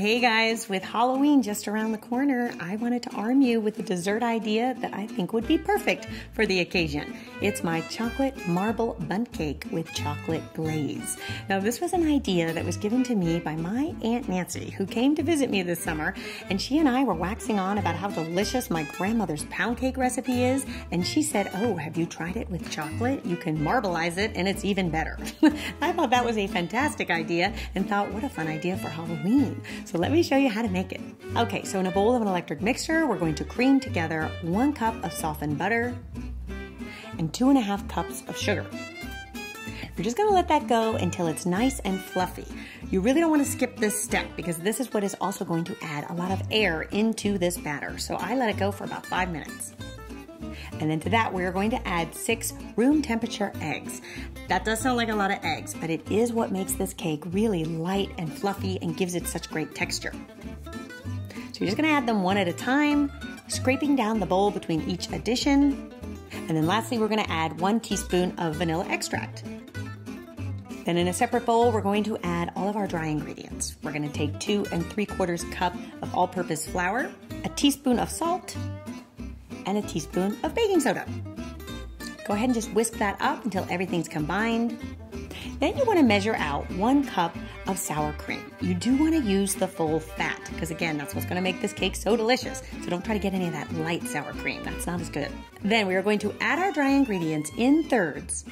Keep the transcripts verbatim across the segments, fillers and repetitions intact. Hey guys, with Halloween just around the corner, I wanted to arm you with a dessert idea that I think would be perfect for the occasion. It's my chocolate marble bundt cake with chocolate glaze. Now this was an idea that was given to me by my Aunt Nancy, who came to visit me this summer, and she and I were waxing on about how delicious my grandmother's pound cake recipe is, and she said, oh, have you tried it with chocolate? You can marbleize it and it's even better. I thought that was a fantastic idea and thought, what a fun idea for Halloween. So let me show you how to make it. Okay, so in a bowl of an electric mixer, we're going to cream together one cup of softened butter and two and a half cups of sugar. We're just gonna let that go until it's nice and fluffy. You really don't wanna skip this step because this is what is also going to add a lot of air into this batter. So I let it go for about five minutes. And then to that, we're going to add six room temperature eggs. That does sound like a lot of eggs, but it is what makes this cake really light and fluffy and gives it such great texture. So you're just gonna add them one at a time, scraping down the bowl between each addition. And then lastly, we're gonna add one teaspoon of vanilla extract. Then in a separate bowl, we're going to add all of our dry ingredients. We're gonna take two and three quarters cup of all-purpose flour, a teaspoon of salt, and a teaspoon of baking soda. Go ahead and just whisk that up until everything's combined. Then you want to measure out one cup of sour cream. You do want to use the full fat because, again, that's what's going to make this cake so delicious. So don't try to get any of that light sour cream. That's not as good. Then we are going to add our dry ingredients in thirds,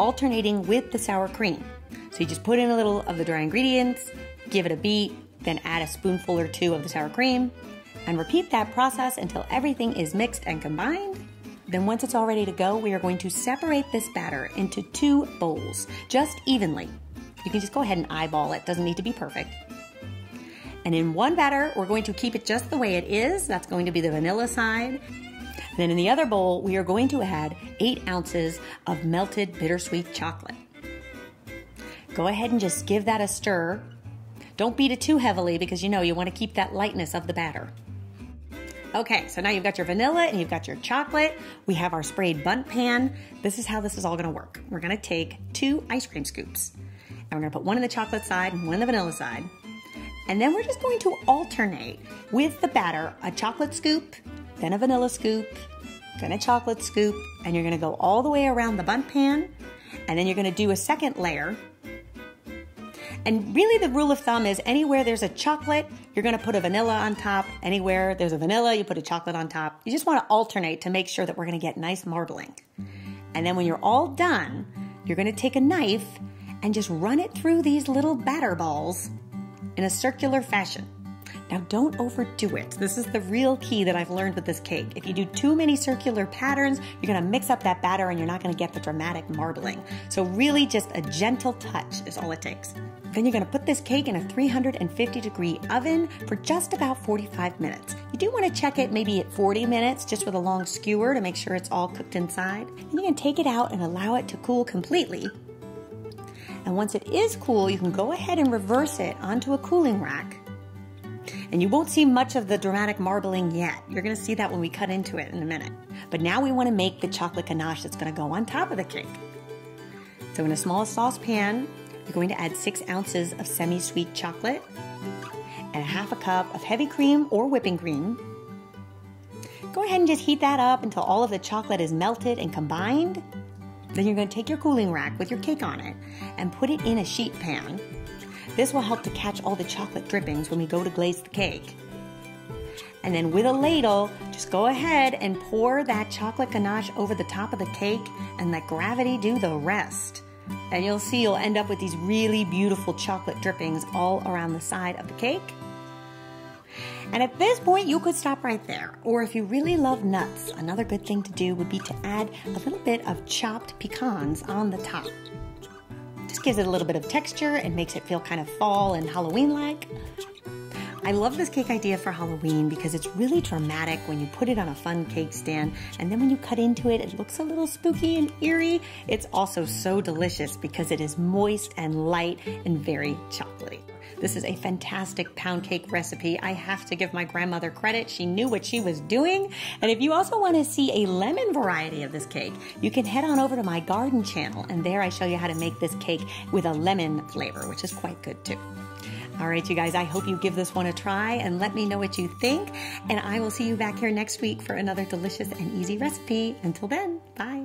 alternating with the sour cream. So you just put in a little of the dry ingredients, give it a beat, then add a spoonful or two of the sour cream, and repeat that process until everything is mixed and combined. Then once it's all ready to go, we are going to separate this batter into two bowls, just evenly. You can just go ahead and eyeball it, doesn't need to be perfect. And in one batter, we're going to keep it just the way it is. That's going to be the vanilla side. And then in the other bowl, we are going to add eight ounces of melted bittersweet chocolate. Go ahead and just give that a stir. Don't beat it too heavily because you know you want to keep that lightness of the batter. Okay, so now you've got your vanilla and you've got your chocolate. We have our sprayed bundt pan. This is how this is all gonna work. We're gonna take two ice cream scoops and we're gonna put one in the chocolate side and one in the vanilla side. And then we're just going to alternate with the batter, a chocolate scoop, then a vanilla scoop, then a chocolate scoop, and you're gonna go all the way around the bundt pan. And then you're gonna do a second layer. And really the rule of thumb is anywhere there's a chocolate, you're gonna put a vanilla on top. Anywhere there's a vanilla, you put a chocolate on top. You just wanna alternate to make sure that we're gonna get nice marbling. And then when you're all done, you're gonna take a knife and just run it through these little batter balls in a circular fashion. Now don't overdo it. This is the real key that I've learned with this cake. If you do too many circular patterns, you're gonna mix up that batter and you're not gonna get the dramatic marbling. So really just a gentle touch is all it takes. Then you're gonna put this cake in a three hundred fifty degree oven for just about forty-five minutes. You do wanna check it maybe at forty minutes just with a long skewer to make sure it's all cooked inside. And you can take it out and allow it to cool completely. And once it is cool, you can go ahead and reverse it onto a cooling rack. And you won't see much of the dramatic marbling yet. You're gonna see that when we cut into it in a minute. But now we wanna make the chocolate ganache that's gonna go on top of the cake. So in a small saucepan, you're going to add six ounces of semi-sweet chocolate and a half a cup of heavy cream or whipping cream. Go ahead and just heat that up until all of the chocolate is melted and combined. Then you're gonna take your cooling rack with your cake on it and put it in a sheet pan. This will help to catch all the chocolate drippings when we go to glaze the cake. And then with a ladle, just go ahead and pour that chocolate ganache over the top of the cake and let gravity do the rest. And you'll see you'll end up with these really beautiful chocolate drippings all around the side of the cake. And at this point, you could stop right there. Or if you really love nuts, another good thing to do would be to add a little bit of chopped pecans on the top. Just gives it a little bit of texture and makes it feel kind of fall and Halloween-like. I love this cake idea for Halloween because it's really dramatic when you put it on a fun cake stand, and then when you cut into it, it looks a little spooky and eerie. It's also so delicious because it is moist and light and very chocolatey. This is a fantastic pound cake recipe. I have to give my grandmother credit. She knew what she was doing. And if you also want to see a lemon variety of this cake, you can head on over to my garden channel, and there I show you how to make this cake with a lemon flavor, which is quite good too. All right, you guys, I hope you give this one a try and let me know what you think. And I will see you back here next week for another delicious and easy recipe. Until then, bye.